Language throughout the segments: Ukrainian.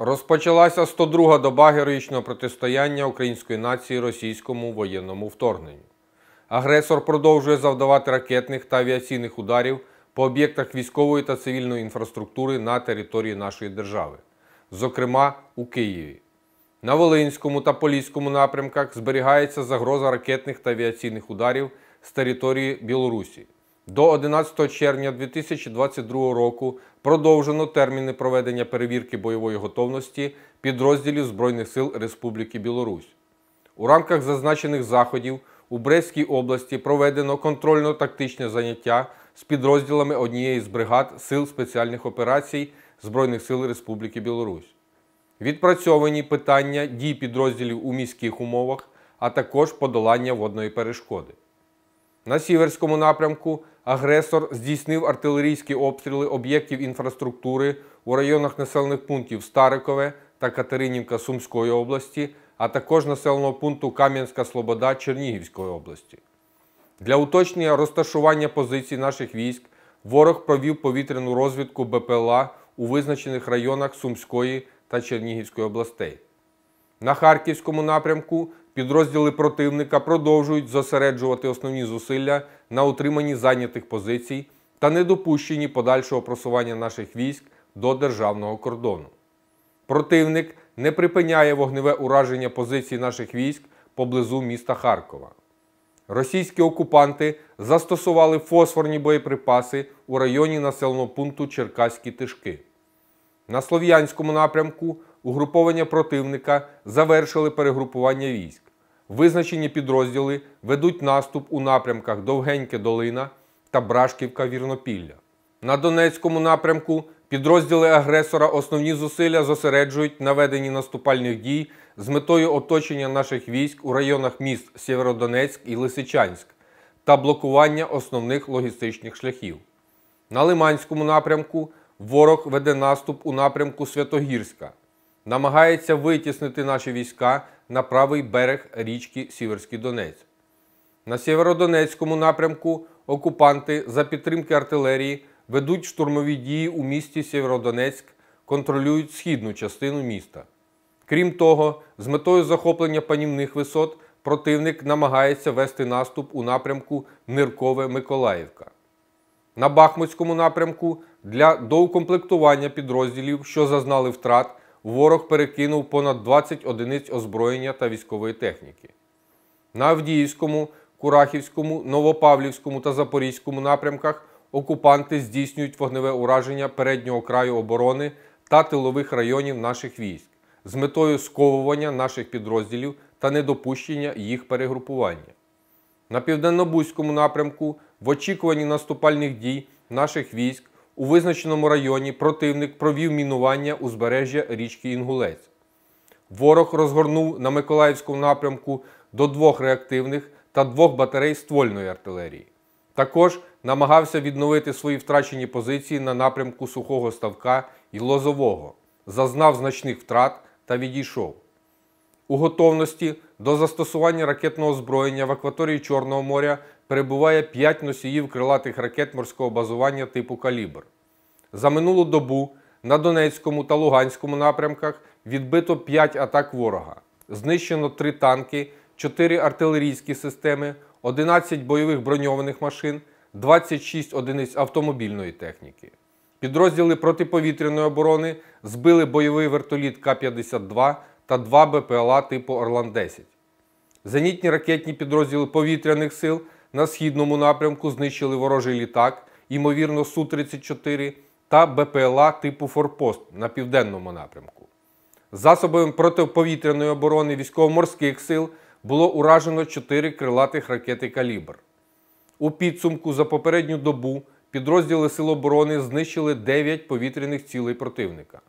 Розпочалася 102-га доба героїчного протистояння української нації російському воєнному вторгненню. Агресор продовжує завдавати ракетних та авіаційних ударів по об'єктах військової та цивільної інфраструктури на території нашої держави, зокрема у Києві. На Волинському та Поліському напрямках зберігається загроза ракетних та авіаційних ударів з території Білорусі. До 11 червня 2022 року продовжено терміни проведення перевірки бойової готовності підрозділів Збройних сил Республіки Білорусь. У рамках зазначених заходів у Брестській області проведено контрольно-тактичне заняття з підрозділами однієї з бригад Сил спеціальних операцій Збройних сил Республіки Білорусь. Відпрацьовані питання дій підрозділів у міських умовах, а також подолання водної перешкоди. На Сіверському напрямку агресор здійснив артилерійські обстріли об'єктів інфраструктури у районах населених пунктів Старикове та Катеринівка Сумської області, а також населеного пункту Кам'янська Слобода Чернігівської області. Для уточнення розташування позицій наших військ ворог провів повітряну розвідку БПЛА у визначених районах Сумської та Чернігівської областей. На Харківському напрямку підрозділи противника продовжують зосереджувати основні зусилля на утриманні зайнятих позицій та недопущенні подальшого просування наших військ до державного кордону. Противник не припиняє вогневе ураження позицій наших військ поблизу міста Харкова. Російські окупанти застосували фосфорні боєприпаси у районі населеного пункту Черкаські Тишки. На Слов'янському напрямку угруповання противника завершили перегрупування військ. Визначені підрозділи ведуть наступ у напрямках Довгеньке – Долина та Бражківка – Вірнопілля. На Донецькому напрямку підрозділи агресора основні зусилля зосереджують на веденні наступальних дій з метою оточення наших військ у районах міст Сєверодонецьк і Лисичанськ та блокування основних логістичних шляхів. На Лиманському напрямку ворог веде наступ у напрямку Святогірська. Намагається витіснити наші війська на правий берег річки Сіверський Донець. На Сєверодонецькому напрямку окупанти за підтримки артилерії ведуть штурмові дії у місті Сєверодонецьк, контролюють східну частину міста. Крім того, з метою захоплення панівних висот противник намагається вести наступ у напрямку Ниркове-Миколаївка. На Бахмутському напрямку для доукомплектування підрозділів, що зазнали втрат, ворог перекинув понад 20 одиниць озброєння та військової техніки. На Авдіївському, Курахівському, Новопавлівському та Запорізькому напрямках окупанти здійснюють вогневе ураження переднього краю оборони та тилових районів наших військ з метою сковування наших підрозділів та недопущення їх перегрупування. На Південно-Бузькому напрямку в очікуванні наступальних дій наших військ у визначеному районі противник провів мінування узбережжя річки Інгулець. Ворог розгорнув на Миколаївському напрямку до 2 реактивних та 2 батарей ствольної артилерії. Також намагався відновити свої втрачені позиції на напрямку Сухого Ставка і Лозового, зазнав значних втрат та відійшов. У готовності до застосування ракетного озброєння в акваторії Чорного моря перебуває 5 носіїв крилатих ракет морського базування типу «Калібр». За минулу добу на Донецькому та Луганському напрямках відбито 5 атак ворога. Знищено 3 танки, 4 артилерійські системи, 11 бойових броньованих машин, 26 одиниць автомобільної техніки. Підрозділи протиповітряної оборони збили бойовий вертоліт Ка-52 та 2 БПЛА типу «Орлан-10». Зенітні ракетні підрозділи повітряних сил на східному напрямку знищили ворожий літак, ймовірно Су-34, та БПЛА типу «Форпост» на південному напрямку. Засобами протиповітряної оборони військово-морських сил було уражено 4 крилатих ракети «Калібр». У підсумку за попередню добу підрозділи Сил оборони знищили 9 повітряних цілей противника.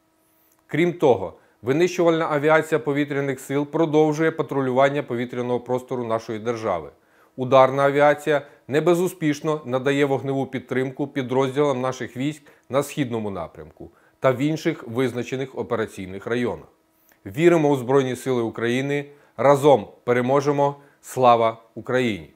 Крім того, винищувальна авіація повітряних сил продовжує патрулювання повітряного простору нашої держави. Ударна авіація небезуспішно надає вогневу підтримку підрозділам наших військ на східному напрямку та в інших визначених операційних районах. Віримо у Збройні Сили України. Разом переможемо! Слава Україні!